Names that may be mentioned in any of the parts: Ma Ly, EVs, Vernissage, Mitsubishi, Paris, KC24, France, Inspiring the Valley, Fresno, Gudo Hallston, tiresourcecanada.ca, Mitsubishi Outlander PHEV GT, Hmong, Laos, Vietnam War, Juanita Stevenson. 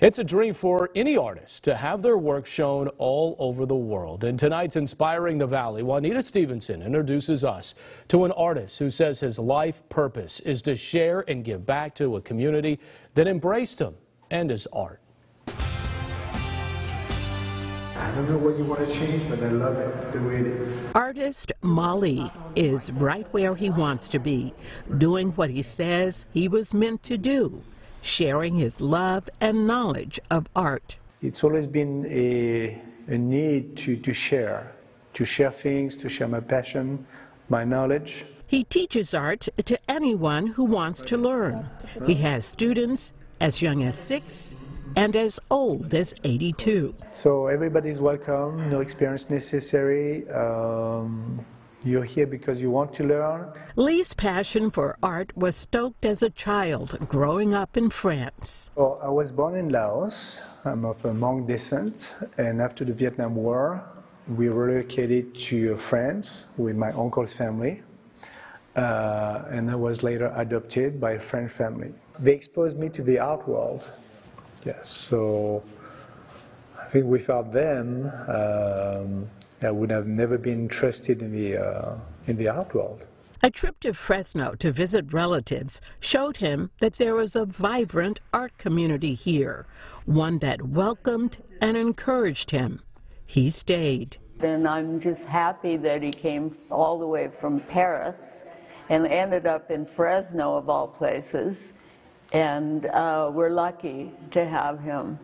It's a dream for any artist to have their work shown all over the world. In tonight's Inspiring the Valley, Juanita Stevenson introduces us to an artist who says his life purpose is to share and give back to a community that embraced him and his art. I don't know what you want to change, but I love it the way it is. Artist Ma Ly is right where he wants to be, doing what he says he was meant to do, sharing his love and knowledge of art. It's always been a need to share things, to share my passion, my knowledge. He teaches art to anyone who wants to learn. He has students as young as 6 and as old as 82. So everybody's welcome, no experience necessary. You're here because you want to learn. Lee's passion for art was stoked as a child growing up in France. Well, I was born in Laos. I'm of a Hmong descent, and after the Vietnam War, we relocated to France with my uncle's family. And I was later adopted by a French family. They exposed me to the art world. Yes, so I think without them, I would have never been interested in the art world. A trip to Fresno to visit relatives showed him that there was a vibrant art community here, one that welcomed and encouraged him. He stayed. Then I'm just happy that he came all the way from Paris and ended up in Fresno of all places. And we're lucky to have him.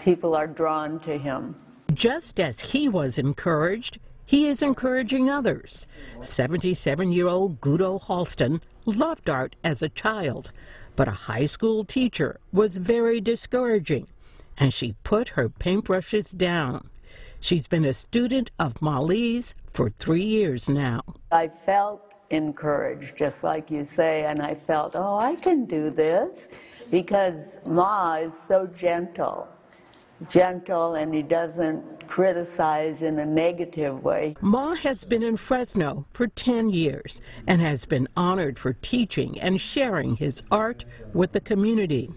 People are drawn to him. Just as he was encouraged, he is encouraging others. 77-year-old Gudo Hallston loved art as a child, but a high school teacher was very discouraging, and she put her paintbrushes down. She's been a student of Ma Ly's for 3 years now. I felt encouraged, just like you say, and I felt, oh, I can do this, because Ma is so gentle, and he doesn't criticize in a negative way. Ma has been in Fresno for 10 years and has been honored for teaching and sharing his art with the community.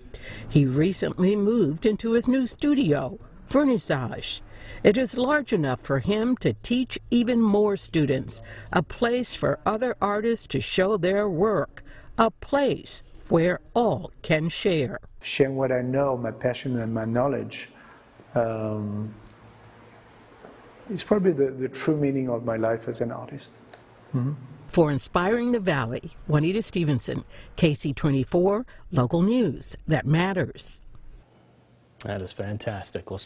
He recently moved into his new studio, Vernissage. It is large enough for him to teach even more students, a place for other artists to show their work, a place where all can share. Sharing what I know, my passion and my knowledge, is probably the true meaning of my life as an artist. Mm-hmm. For Inspiring the Valley, Juanita Stevenson, KC24, local news that matters. That is fantastic. We'll